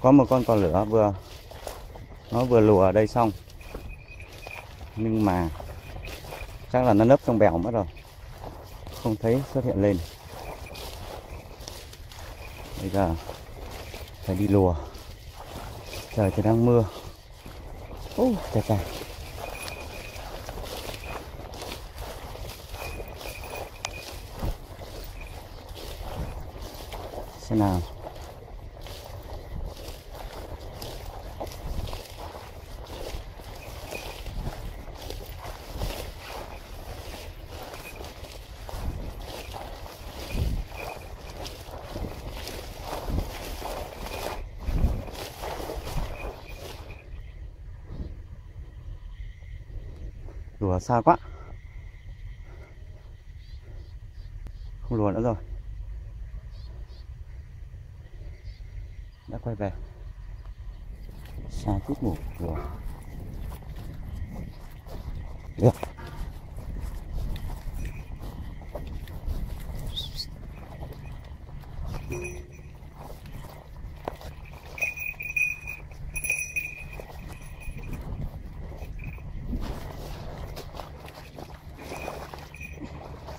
Có một con cò lửa nó vừa lùa ở đây xong, nhưng mà chắc là nó nấp trong bèo mất rồi, không thấy xuất hiện lên. Bây giờ phải đi lùa, trời thì đang mưa. Trời trời, xem nào. Lùa xa quá, không lùa nữa rồi, đã quay về. Xa chút ngủ lùa được.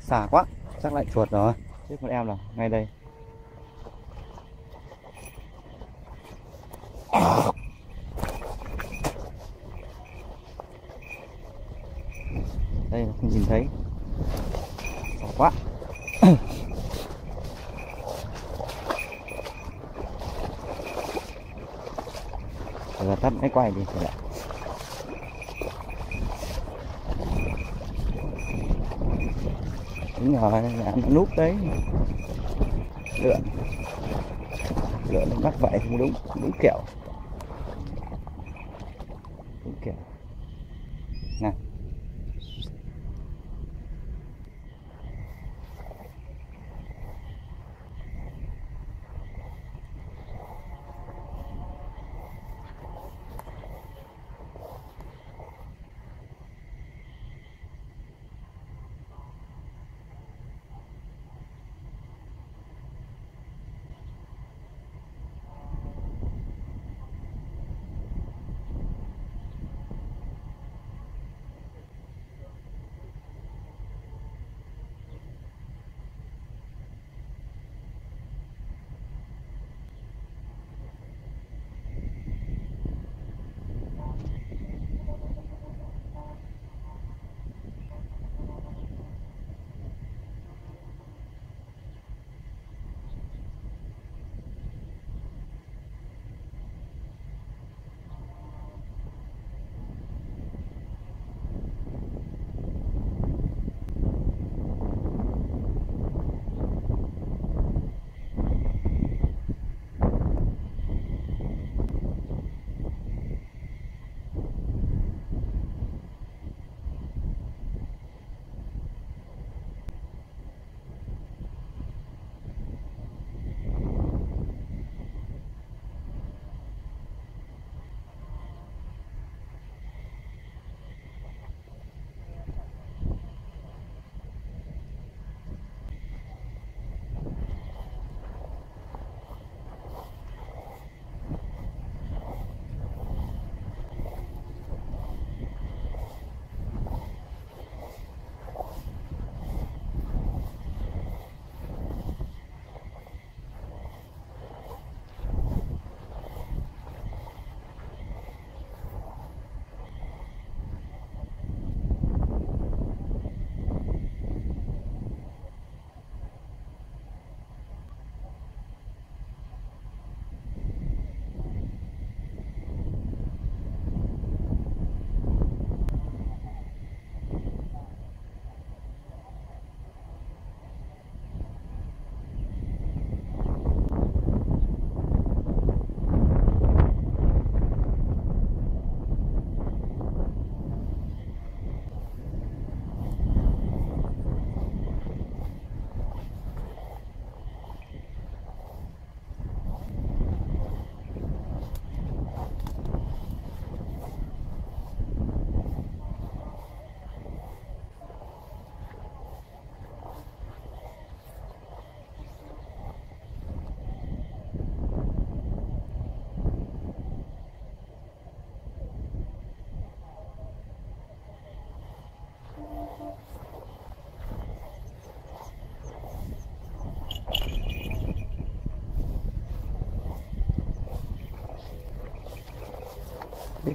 Xả quá, chắc lại chuột rồi. Chứ con em là ngay đây. Đây không nhìn thấy. Xả quá. Giờ tắt máy quay đi trở lại. Đúng rồi, là nó núp đấy. Lượn nó bắt vậy không đúng, đúng kiểu. Đúng kiểu. Nào.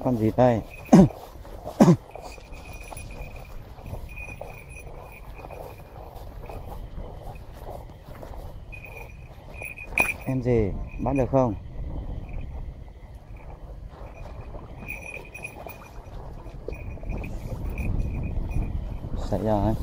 con gì đây. Em gì, bán được không? Xảy ra ấy.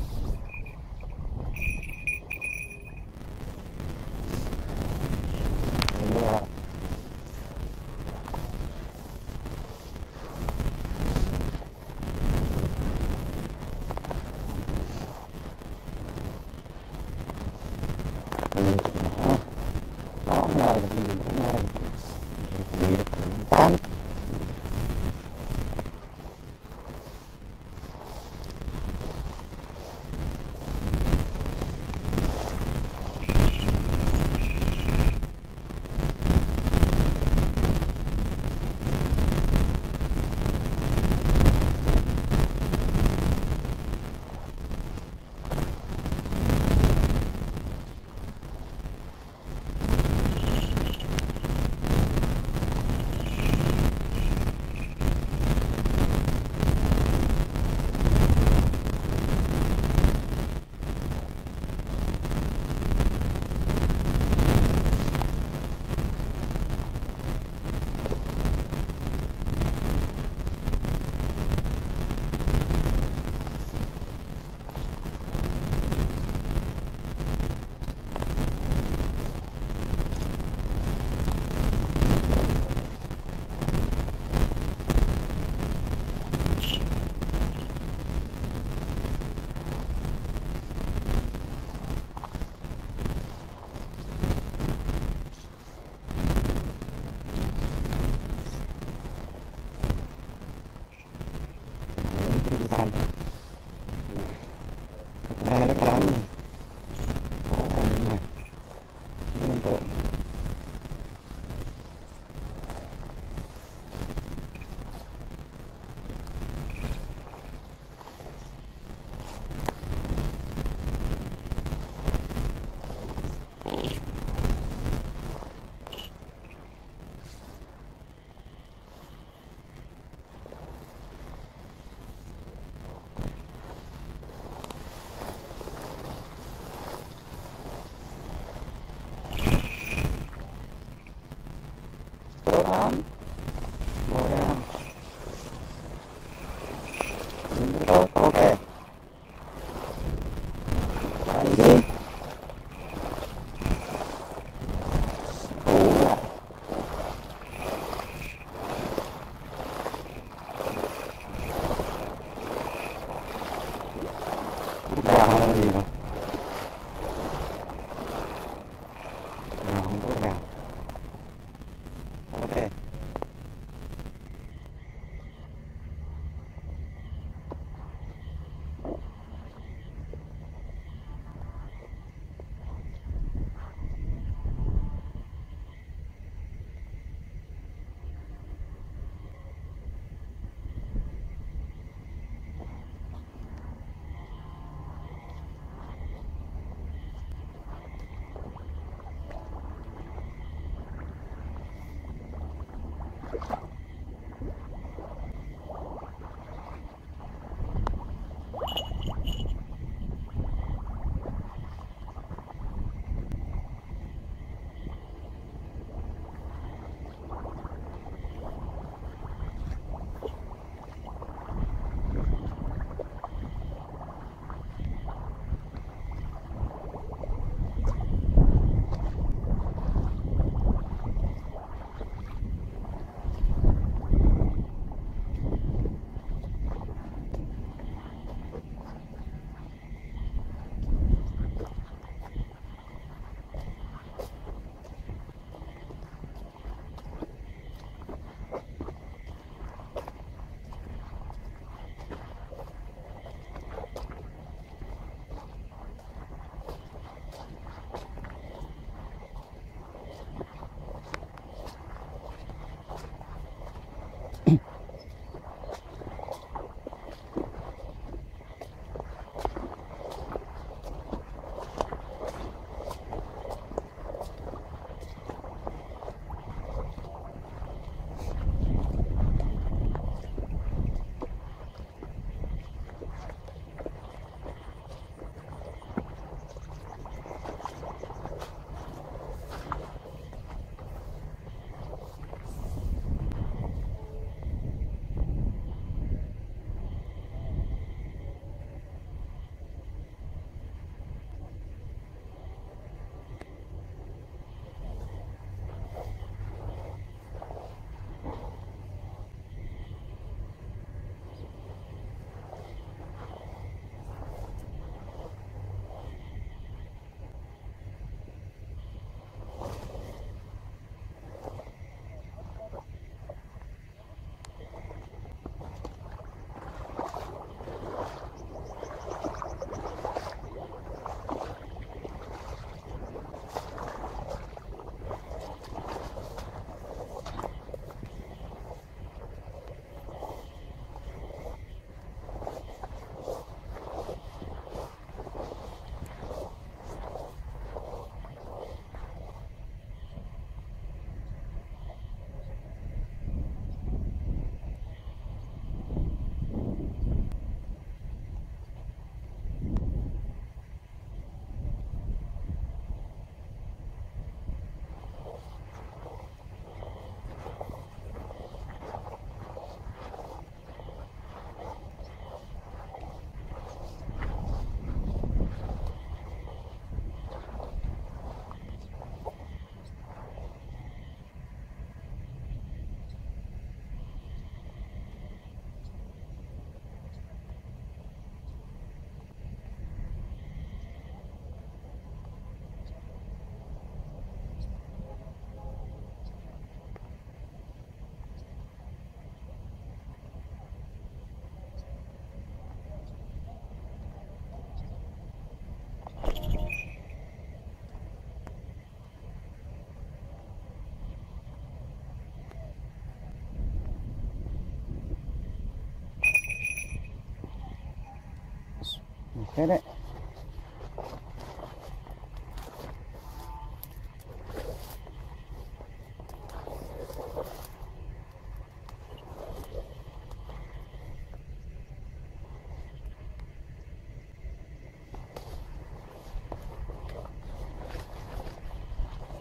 Thế đấy.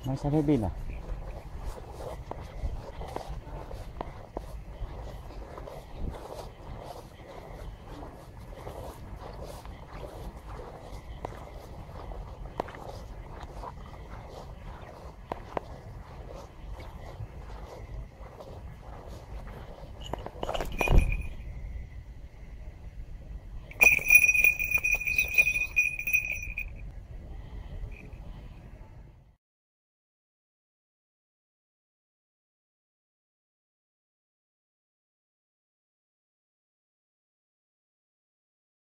Nó sẽ hết pin à?